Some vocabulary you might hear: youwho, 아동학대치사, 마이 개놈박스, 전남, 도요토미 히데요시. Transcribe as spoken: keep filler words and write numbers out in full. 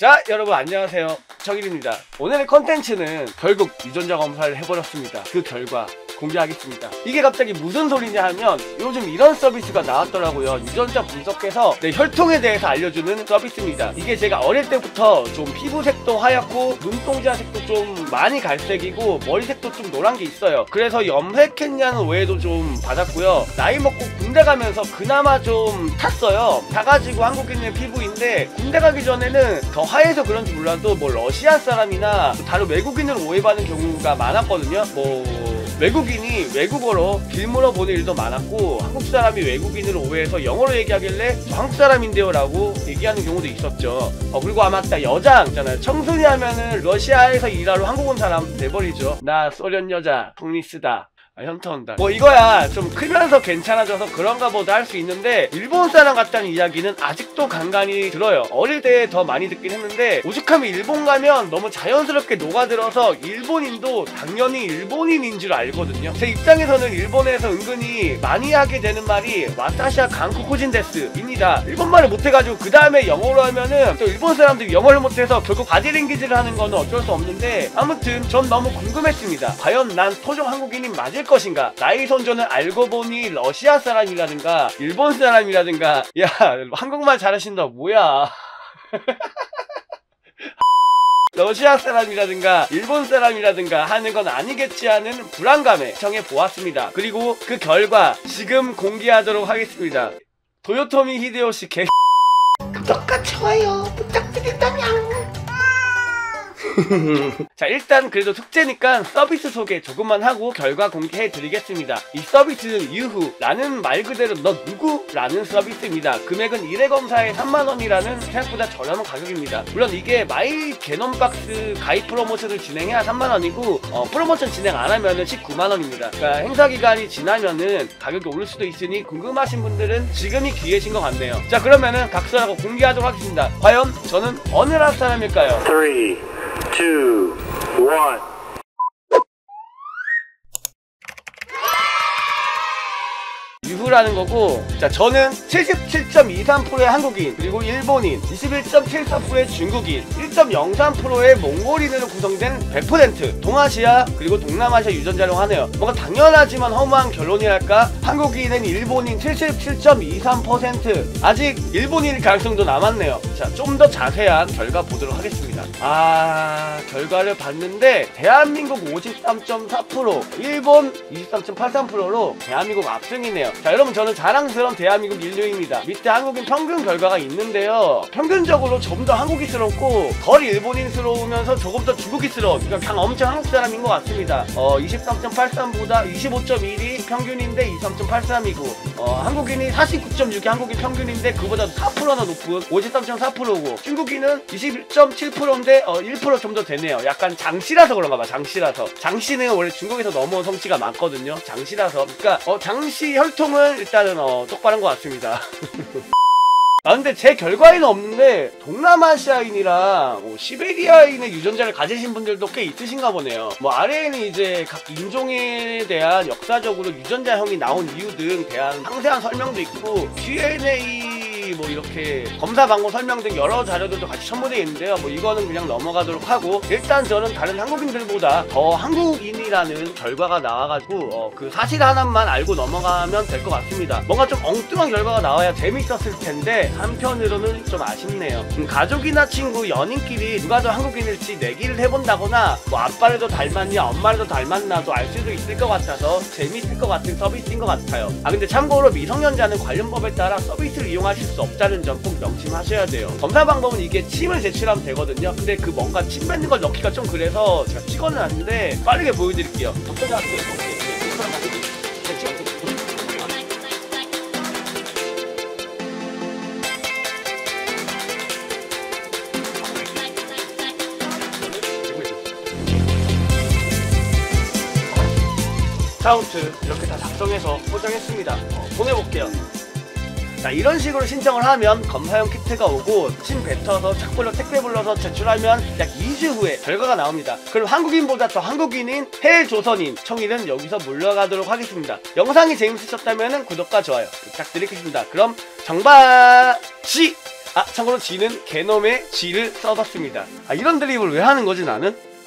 자 여러분 안녕하세요, 정일입니다. 오늘의 컨텐츠는 결국 유전자 검사를 해버렸습니다. 그 결과 공개하겠습니다. 이게 갑자기 무슨 소리냐 하면 요즘 이런 서비스가 나왔더라고요. 유전자 분석해서 내 혈통에 대해서 알려주는 서비스입니다. 이게 제가 어릴 때부터 좀 피부색도 하얗고 눈동자색도 좀 많이 갈색이고 머리색도 좀 노란 게 있어요. 그래서 염색했냐는 오해도 좀 받았고요. 나이 먹고 군대 가면서 그나마 좀 탔어요. 작아지고 한국인의 피부인데 군대 가기 전에는 더 하얘서 그런지 몰라도 뭐 러시아 사람이나 다른 외국인을 오해받는 경우가 많았거든요. 뭐 외국인이 외국어로 길물어보는 일도 많았고 한국 사람이 외국인을 오해해서 영어로 얘기하길래 한국 사람인데요 라고 얘기하는 경우도 있었죠. 어, 그리고 아마 딱 여자 있잖아요. 청순이 하면은 러시아에서 일하러 한국 온 사람 돼버리죠. 나 소련 여자 콩리스다. 아, 현타 온다. 뭐 이거야 좀 크면서 괜찮아져서 그런가 보다 할 수 있는데 일본 사람 같다는 이야기는 아직도 간간히 들어요. 어릴 때 더 많이 듣긴 했는데 오죽하면 일본 가면 너무 자연스럽게 녹아들어서 일본인도 당연히 일본인인 줄 알거든요. 제 입장에서는 일본에서 은근히 많이 하게 되는 말이 와타시와 강코코진데스 입니다. 일본말을 못해가지고 그 다음에 영어로 하면은 또 일본 사람들이 영어를 못해서 결국 바디랭귀지를 하는 건 어쩔 수 없는데, 아무튼 전 너무 궁금했습니다. 과연 난 토종 한국인이 맞을 것인가? 나이 선전을 알고 보니 러시아 사람이라든가 일본 사람이라든가. 야 한국말 잘하신다 뭐야. 러시아 사람이라든가 일본 사람이라든가 하는 건 아니겠지 하는 불안감에 정해보았습니다. 그리고 그 결과 지금 공개하도록 하겠습니다. 도요토미 히데요시 개 구독과 좋아요 부탁드립니다. 자 일단 그래도 숙제니까 서비스 소개 조금만 하고 결과 공개해 드리겠습니다. 이 서비스는 유후 라는 말 그대로 너 누구? 라는 서비스입니다. 금액은 일 회 검사에 삼만 원이라는 생각보다 저렴한 가격입니다. 물론 이게 마이 개놈박스 가입 프로모션을 진행해야 삼만 원이고 어, 프로모션 진행 안 하면은 십구만 원입니다 그러니까 행사기간이 지나면은 가격이 오를 수도 있으니 궁금하신 분들은 지금이 기회신 것 같네요. 자 그러면은 각서라고 공개하도록 하겠습니다. 과연 저는 어느 나라 사람일까요? 삼, 이, 일. 유후라는 거고, 자 저는 칠십칠 점 이삼 퍼센트의 한국인, 그리고 일본인, 이십일 점 칠사 퍼센트의 중국인, 일 점 영삼 퍼센트의 몽골인으로 구성된 백 퍼센트 동아시아 그리고 동남아시아 유전자라고 하네요. 뭔가 당연하지만 허무한 결론이랄까? 한국인은 일본인 칠십칠 점 이삼 퍼센트. 아직 일본인 가능성도 남았네요. 자 좀 더 자세한 결과 보도록 하겠습니다. 아 결과를 봤는데 대한민국 오십삼 점 사 퍼센트, 일본 이십삼 점 팔삼 퍼센트로 대한민국 압승이네요. 자 여러분 저는 자랑스러운 대한민국 인류입니다. 밑에 한국인 평균 결과가 있는데요, 평균적으로 좀 더 한국인스럽고 덜 일본인스러우면서 조금 더 중국인스러운, 그러니까 그냥 엄청 한국 사람인 것 같습니다. 어 이십삼 점 팔삼보다 이십오 점 일이 평균인데 이십삼 점 팔삼이고 어 한국인이 사십구 점 육이 한국인 평균인데 그보다 사 퍼센트나 높은 오십삼 점 사 퍼센트고 중국인은 이십일 점 칠 퍼센트인데 어 일 퍼센트 좀 더 되네요. 약간 장씨라서 그런가봐. 장씨라서. 장씨는 원래 중국에서 넘어온 성씨가 많거든요. 장씨라서. 그러니까 어 장씨 혈통은 일단은 어 똑바른 것 같습니다. 아 근데 제 결과에는 없는데 동남아시아인이랑 뭐 시베리아인의 유전자를 가지신 분들도 꽤 있으신가 보네요. 뭐 아래에는 이제 각 인종에 대한 역사적으로 유전자형이 나온 이유 등 대한 상세한 설명도 있고 디엔에이 뭐 이렇게 검사 방법 설명 등 여러 자료들도 같이 첨부되어 있는데요, 뭐 이거는 그냥 넘어가도록 하고, 일단 저는 다른 한국인들보다 더 한국인이라는 결과가 나와가지고 어 그 사실 하나만 알고 넘어가면 될 것 같습니다. 뭔가 좀 엉뚱한 결과가 나와야 재밌었을 텐데 한편으로는 좀 아쉽네요. 음, 가족이나 친구, 연인끼리 누가 더 한국인일지 내기를 해본다거나 뭐 아빠를 더 닮았냐 엄마를 더 닮았나도 알 수도 있을 것 같아서 재밌을 것 같은 서비스인 것 같아요. 아 근데 참고로 미성년자는 관련 법에 따라 서비스를 이용하실 수 없다는 점 꼭 명심하셔야 돼요. 검사 방법은 이게 침을 제출하면 되거든요. 근데 그 뭔가 침 뱉는 걸 넣기가 좀 그래서 제가 찍어놨는데 빠르게 보여드릴게요. 카운트 이렇게 다 작성해서 포장했습니다. 어, 보내볼게요. 자, 이런 식으로 신청을 하면 검사용 키트가 오고 침 뱉어서 착불로 택배 불러서 제출하면 약 이 주 후에 결과가 나옵니다. 그럼 한국인보다 더 한국인인 해외 조선인 청일은 여기서 물러가도록 하겠습니다. 영상이 재밌으셨다면 구독과 좋아요 부탁드리겠습니다. 그럼 정바지! 아 참고로 지는 개놈의 지를 써봤습니다. 아 이런 드립을 왜 하는 거지 나는?